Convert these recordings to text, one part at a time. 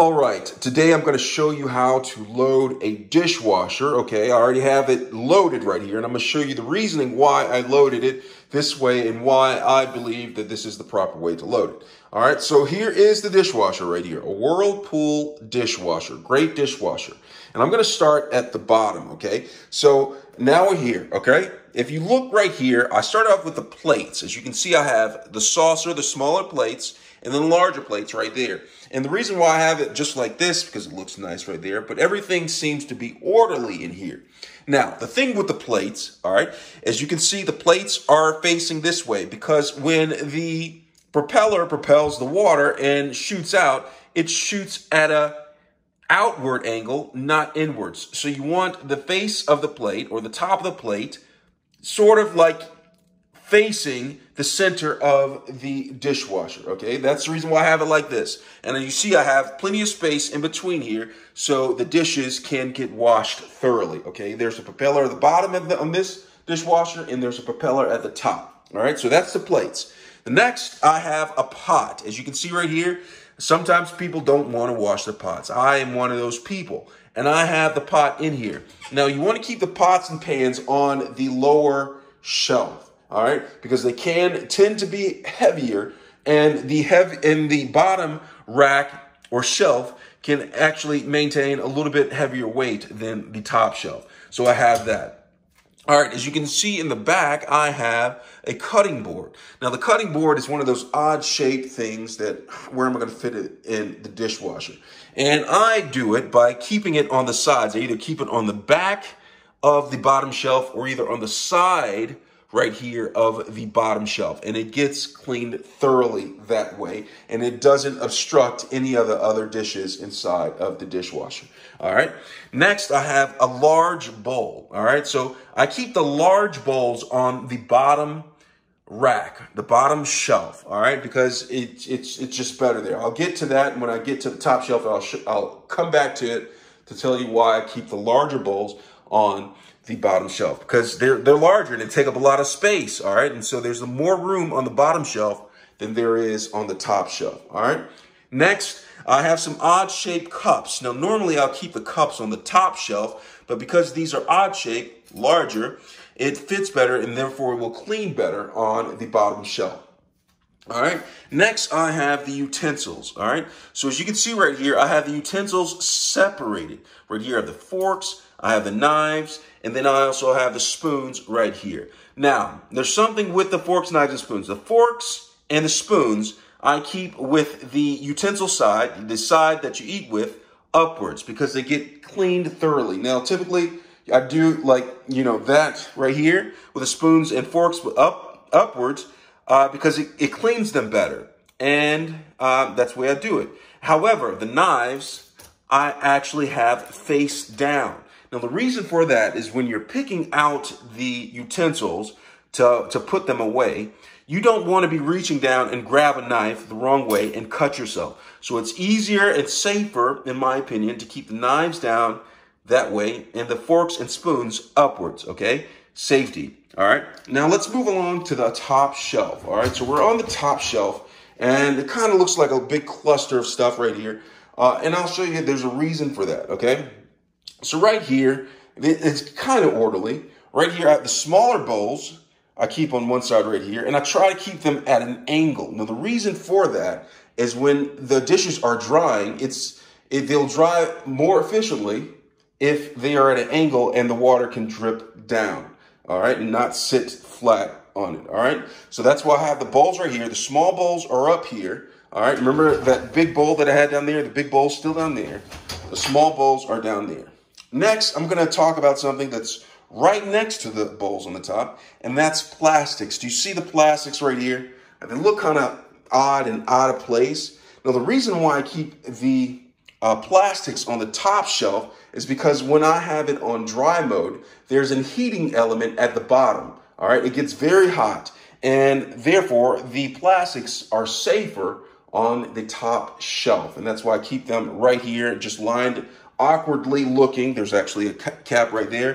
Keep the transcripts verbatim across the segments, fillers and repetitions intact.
All right, today I'm going to show you how to load a dishwasher. Okay, I already have it loaded right here, and I'm going to show you the reasoning why I loaded it this way and why I believe that this is the proper way to load it. All right, so here is the dishwasher right here, a Whirlpool dishwasher, great dishwasher. And I'm going to start at the bottom, okay? So now we're here, okay? If you look right here, I start off with the plates. As you can see, I have the saucer, the smaller plates, and then larger plates right there. And the reason why I have it just like this, because it looks nice right there, but everything seems to be orderly in here. Now, the thing with the plates, all right, as you can see, the plates are facing this way because when the propeller propels the water and shoots out, it shoots at a outward angle, not inwards. So you want the face of the plate or the top of the plate sort of like facing the center of the dishwasher, okay? That's the reason why I have it like this. And as you see, I have plenty of space in between here so the dishes can get washed thoroughly, okay? There's a propeller at the bottom of the, on this dishwasher, and there's a propeller at the top, all right? So that's the plates. The next, I have a pot. As you can see right here, sometimes people don't want to wash their pots. I am one of those people, and I have the pot in here. Now, you want to keep the pots and pans on the lower shelf, all right, because they can tend to be heavier, and the heavy in the bottom rack or shelf can actually maintain a little bit heavier weight than the top shelf. So I have that. All right, as you can see in the back, I have a cutting board. Now the cutting board is one of those odd shaped things that where am I going to fit it in the dishwasher? And I do it by keeping it on the sides. I either keep it on the back of the bottom shelf or either on the side right here of the bottom shelf, and it gets cleaned thoroughly that way, and it doesn't obstruct any of the other dishes inside of the dishwasher. All right, next I have a large bowl. All right, so I keep the large bowls on the bottom rack, the bottom shelf, all right, because it, it's it's just better there. I'll get to that when I get to the top shelf. I'll, sh I'll come back to it to tell you why I keep the larger bowls on the bottom shelf, because they're they're larger and they take up a lot of space, all right? And so there's more room on the bottom shelf than there is on the top shelf, all right? Next, I have some odd-shaped cups. Now, normally I'll keep the cups on the top shelf, but because these are odd-shaped, larger, it fits better and therefore will clean better on the bottom shelf. All right, next I have the utensils, all right? So as you can see right here, I have the utensils separated. Right here I have the forks, I have the knives, and then I also have the spoons right here. Now, there's something with the forks, knives, and spoons. The forks and the spoons I keep with the utensil side, the side that you eat with, upwards because they get cleaned thoroughly. Now, typically I do like, you know, that right here with the spoons and forks up upwards, Uh, because it, it cleans them better, and uh, that's the way I do it. However, the knives, I actually have face down. Now, the reason for that is when you're picking out the utensils to, to put them away, you don't want to be reaching down and grab a knife the wrong way and cut yourself. So it's easier and safer, in my opinion, to keep the knives down that way and the forks and spoons upwards, okay? Safety. All right, now let's move along to the top shelf. All right, so we're on the top shelf, and it kind of looks like a big cluster of stuff right here. Uh, and I'll show you there's a reason for that, okay? So right here, it's kind of orderly. Right here, I have the smaller bowls I keep on one side right here, and I try to keep them at an angle. Now, the reason for that is when the dishes are drying, it's it, they'll dry more efficiently if they are at an angle and the water can drip down. All right, and not sit flat on it, all right? So that's why I have the bowls right here. The small bowls are up here, all right? Remember that big bowl that I had down there? The big bowl's still down there. The small bowls are down there. Next, I'm gonna talk about something that's right next to the bowls on the top, and that's plastics. Do you see the plastics right here? They look kind of odd and out of place. Now, the reason why I keep the Uh, plastics on the top shelf is because when I have it on dry mode, there's a heating element at the bottom. All right, it gets very hot, and therefore the plastics are safer on the top shelf, and that's why I keep them right here, just lined awkwardly looking. There's actually a cap right there.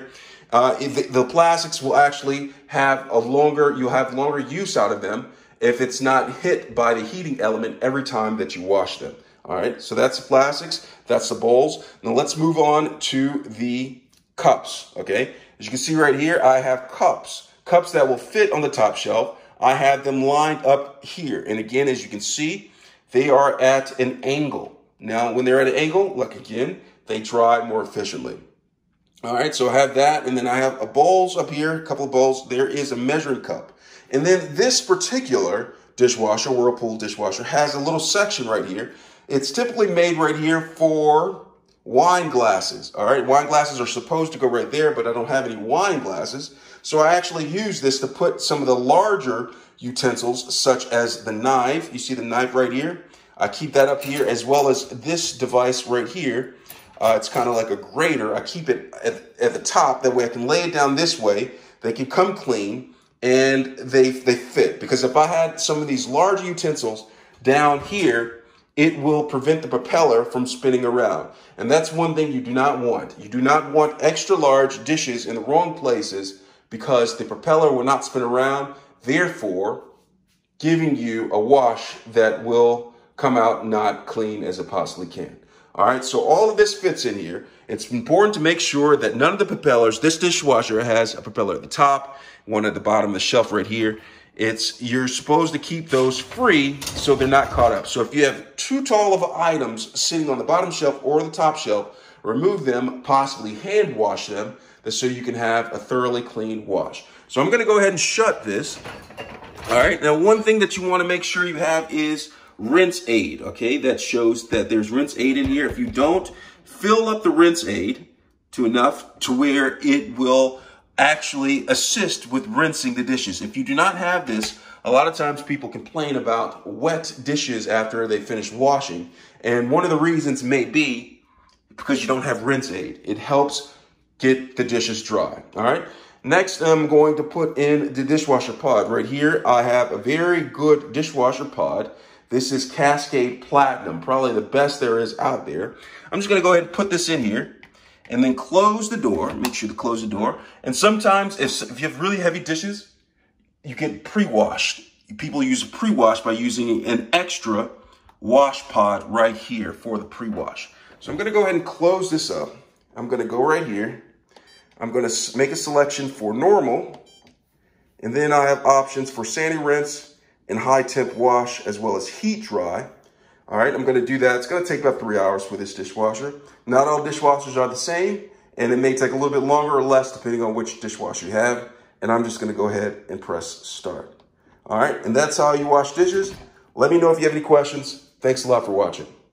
Uh, the, the plastics will actually have a longer, you'll have longer use out of them if it's not hit by the heating element every time that you wash them. All right, so that's the plastics, that's the bowls. Now let's move on to the cups, okay? As you can see right here, I have cups, cups that will fit on the top shelf. I have them lined up here. And again, as you can see, they are at an angle. Now, when they're at an angle, look again, they dry more efficiently. All right, so I have that, and then I have a bowls up here, a couple of bowls. There is a measuring cup. And then this particular dishwasher, Whirlpool dishwasher, has a little section right here. It's typically made right here for wine glasses. All right, wine glasses are supposed to go right there, but I don't have any wine glasses. So I actually use this to put some of the larger utensils, such as the knife. You see the knife right here? I keep that up here, as well as this device right here. Uh, it's kind of like a grater. I keep it at, at the top. That way I can lay it down this way. They can come clean and they, they fit. Because if I had some of these larger utensils down here, it will prevent the propeller from spinning around. And that's one thing you do not want. You do not want extra large dishes in the wrong places because the propeller will not spin around, therefore giving you a wash that will come out not clean as it possibly can. All right, so all of this fits in here. It's important to make sure that none of the propellers, this dishwasher has a propeller at the top, one at the bottom of the shelf right here. It's, you're supposed to keep those free so they're not caught up. So if you have too tall of items sitting on the bottom shelf or the top shelf, remove them, possibly hand wash them, so you can have a thoroughly clean wash. So I'm gonna go ahead and shut this. All right, now one thing that you wanna make sure you have is rinse aid, okay? That shows that there's rinse aid in here. If you don't, fill up the rinse aid to enough to where it will actually assist with rinsing the dishes. If you do not have this, a lot of times people complain about wet dishes after they finish washing. And one of the reasons may be because you don't have rinse aid. It helps get the dishes dry, all right? Next, I'm going to put in the dishwasher pod. Right here, I have a very good dishwasher pod. This is Cascade Platinum, probably the best there is out there. I'm just gonna go ahead and put this in here and then close the door. Make sure to close the door. And sometimes if, if you have really heavy dishes, you get pre-washed. People use a pre-wash by using an extra wash pod right here for the pre-wash. So I'm gonna go ahead and close this up. I'm gonna go right here. I'm gonna make a selection for normal, and then I have options for sandy rinse, and high temp wash, as well as heat dry. All right, I'm gonna do that. It's gonna take about three hours for this dishwasher. Not all dishwashers are the same, and it may take a little bit longer or less depending on which dishwasher you have. And I'm just gonna go ahead and press start. All right, and that's how you wash dishes. Let me know if you have any questions. Thanks a lot for watching.